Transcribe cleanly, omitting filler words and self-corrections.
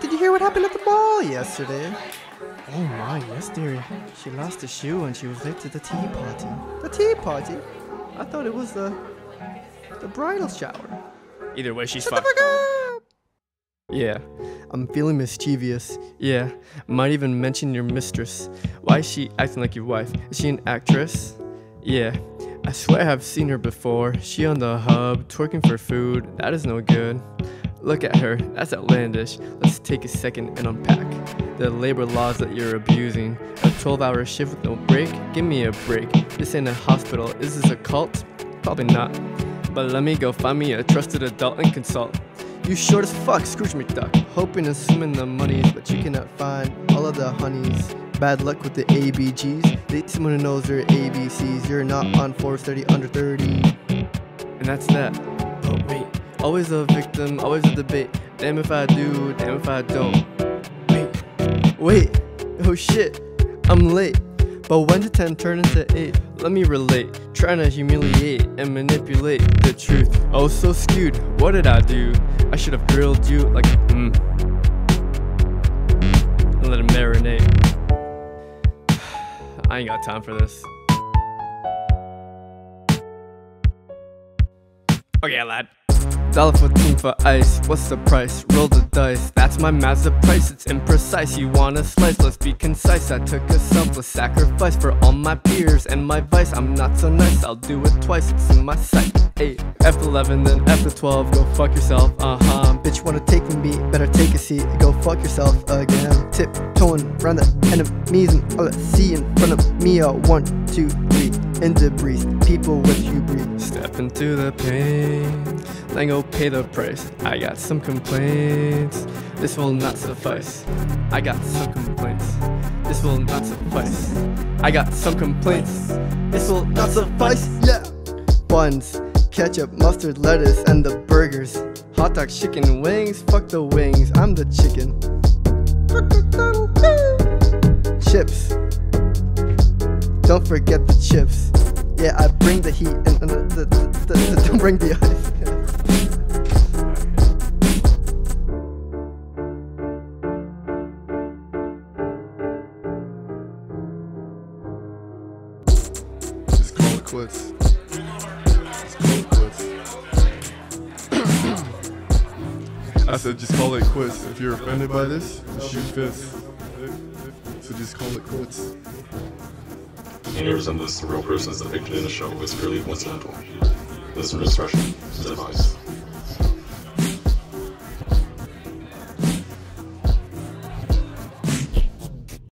Did you hear what happened at the ball yesterday? Oh my, yes dearie. She lost a shoe and she was late to the tea party. The tea party? I thought it was the bridal shower. Either way, she's fucked. Yeah. I'm feeling mischievous. Yeah. Might even mention your mistress. Why is she acting like your wife? Is she an actress? Yeah. I swear I've seen her before. She on the hub, twerking for food. That is no good. Look at her. That's outlandish. Let's take a second and unpack the labor laws that you're abusing. A 12-hour shift with no break? Give me a break. This ain't a hospital. Is this a cult? Probably not. But let me go find me a trusted adult and consult. You short as fuck, Scrooge McDuck. Hoping to swim in the monies, but you cannot find all of the honeys. Bad luck with the ABGs. Date someone who knows their ABCs. You're not on 430 under 30. And that's that. But wait, always a victim, always a debate. Damn if I do, damn if I don't. Wait, oh shit, I'm late. But when did 10 turn into 8? Let me relate, trying to humiliate and manipulate the truth. Oh, so skewed, what did I do? I should have grilled you like and let it marinate. I ain't got time for this. Okay, lad. $1.14 for ice, what's the price? Roll the dice, that's my math's the price, it's imprecise. You wanna slice, let's be concise. I took a selfless sacrifice for all my peers and my vice. I'm not so nice, I'll do it twice, it's in my sight. Hey, F11 then F12, go fuck yourself, Bitch wanna take from me, better take a seat, go fuck yourself again. Tiptoeing round the enemies and all I see in front of me are 1, 2, 3. In debris, people with hubris. Step into the pain, then go pay the price. I got some complaints, this will not suffice. I got some complaints, this will not suffice. I got some complaints, this will not suffice. Yeah! Buns, ketchup, mustard, lettuce, and the burgers. Hot dog, chicken wings, fuck the wings, I'm the chicken. Chips, don't forget the chips. Yeah, I bring the heat and don't bring the ice. Just call it quits. Just call it quits. I said just call it quits. If you're offended by this, shoot fists. So just call it quits. Any resemblance to real persons depicted in the show is purely coincidental. Listener discretion is advised.